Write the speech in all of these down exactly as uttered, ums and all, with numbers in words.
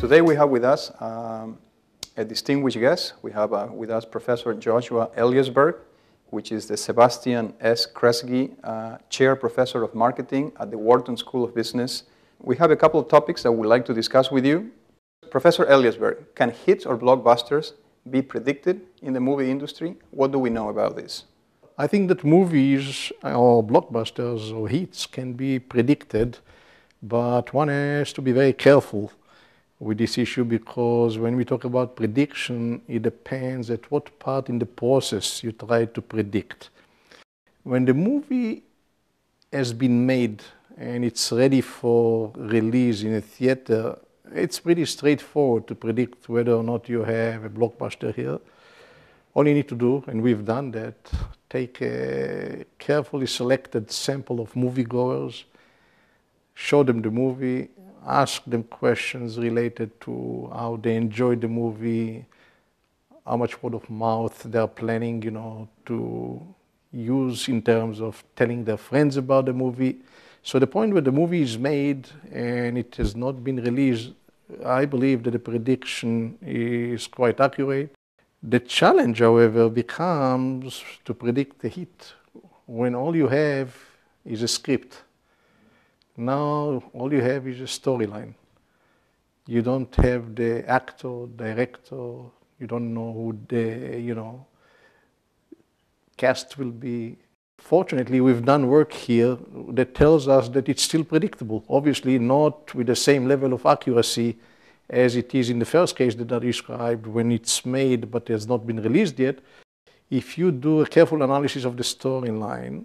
Today we have with us um, a distinguished guest. We have uh, with us Professor Joshua Eliasberg, which is the Sebastian S. Kresge uh, Chair Professor of Marketing at the Wharton School of Business. We have a couple of topics that we'd like to discuss with you. Professor Eliasberg, can hits or blockbusters be predicted in the movie industry? What do we know about this? I think that movies or blockbusters or hits can be predicted, but one has to be very careful with this issue, because when we talk about prediction, it depends at what part in the process you try to predict. When the movie has been made and it's ready for release in a theater, it's pretty straightforward to predict whether or not you have a blockbuster here. All you need to do, and we've done that, take a carefully selected sample of moviegoers, show them the movie, ask them questions related to how they enjoyed the movie, how much word of mouth they are planning, you know, to use in terms of telling their friends about the movie. So the point where the movie is made and it has not been released, I believe that the prediction is quite accurate. The challenge, however, becomes to predict the hit when all you have is a script. Now all you have is a storyline. You don't have the actor, director, you don't know who the, you know, cast will be. Fortunately, we've done work here that tells us that it's still predictable. Obviously not with the same level of accuracy as it is in the first case that I described, when it's made but has not been released yet. If you do a careful analysis of the storyline,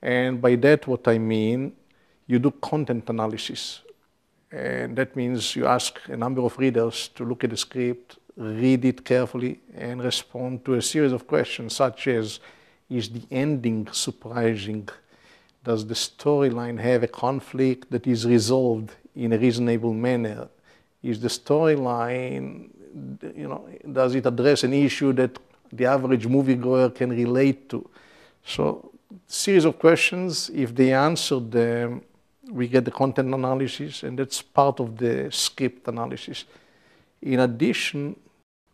and by that what I mean, you do content analysis, and that means you ask a number of readers to look at the script, read it carefully, and respond to a series of questions such as, is the ending surprising? Does the storyline have a conflict that is resolved in a reasonable manner? Is the storyline, you know, does it address an issue that the average moviegoer can relate to? So, series of questions, if they answer them, we get the content analysis, and that's part of the script analysis. In addition,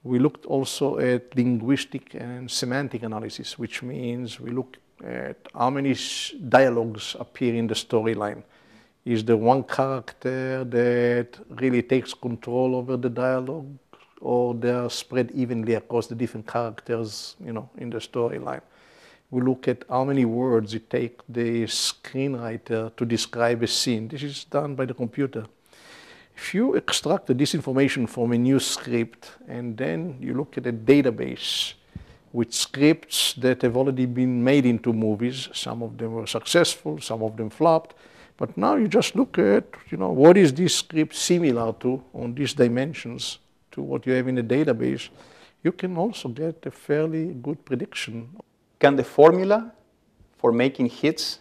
we looked also at linguistic and semantic analysis, which means we look at how many dialogues appear in the storyline. Is there one character that really takes control over the dialogue, or they are spread evenly across the different characters, you know, in the storyline? We look at how many words it takes the screenwriter to describe a scene. This is done by the computer. If you extract this information from a new script and then you look at a database with scripts that have already been made into movies, some of them were successful, some of them flopped, but now you just look at, you know, what is this script similar to on these dimensions to what you have in the database, you can also get a fairly good prediction. Can the formula for making hits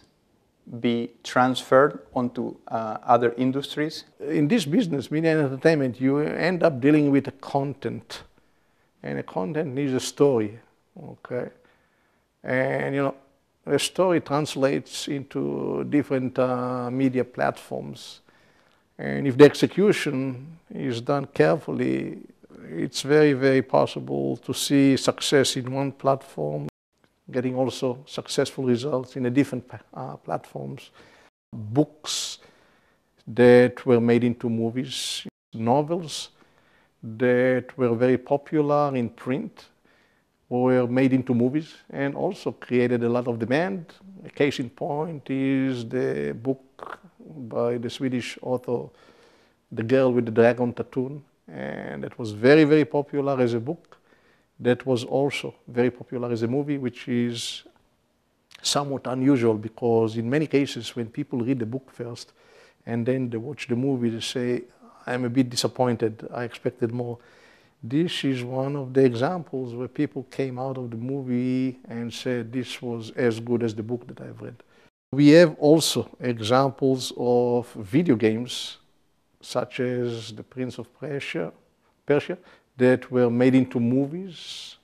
be transferred onto uh, other industries? In this business, media and entertainment, you end up dealing with a content, and a content needs a story, okay? And, you know, a story translates into different uh, media platforms, and if the execution is done carefully, it's very, very possible to see success in one platform, getting also successful results in the different uh, platforms. Books that were made into movies, novels that were very popular in print were made into movies and also created a lot of demand. A case in point is the book by the Swedish author, The Girl with the Dragon Tattoo, and it was very, very popular as a book. That was also very popular as a movie, which is somewhat unusual, because in many cases when people read the book first and then they watch the movie, they say, I'm a bit disappointed, I expected more. This is one of the examples where people came out of the movie and said, this was as good as the book that I've read. We have also examples of video games, such as The Prince of Persia, Persia, that were made into movies,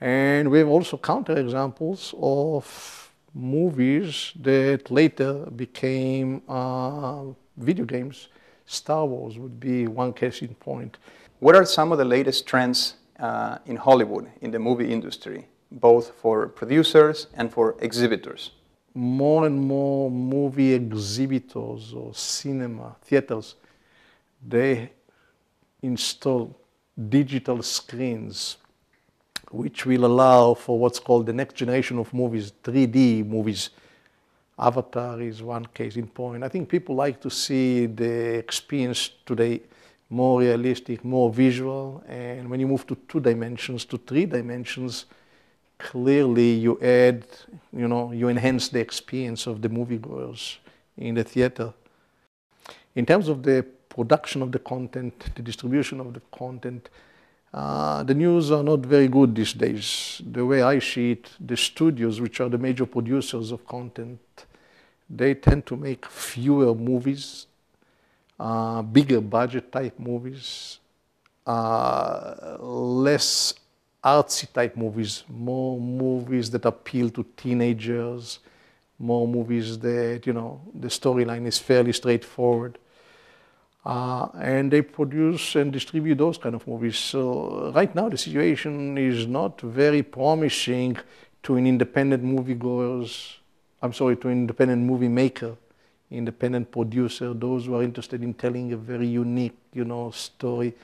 and we have also counterexamples of movies that later became uh, video games, Star Wars would be one case in point. What are some of the latest trends uh, in Hollywood, in the movie industry, both for producers and for exhibitors? More and more movie exhibitors or cinema theaters, they install digital screens which will allow for what's called the next generation of movies, three D movies. Avatar is one case in point. I think people like to see the experience today more realistic, more visual, and when you move to two dimensions, to three dimensions, clearly you add, you know, you enhance the experience of the moviegoers in the theater. In terms of the production of the content, the distribution of the content, Uh, the news are not very good these days. The way I see it, the studios, which are the major producers of content, they tend to make fewer movies, uh, bigger budget type movies, uh, less artsy type movies, more movies that appeal to teenagers, more movies that, you know, the storyline is fairly straightforward. Uh, and they produce and distribute those kind of movies. So right now the situation is not very promising to an independent moviegoers, I'm sorry, to an independent movie maker, independent producer, those who are interested in telling a very unique, you know, story.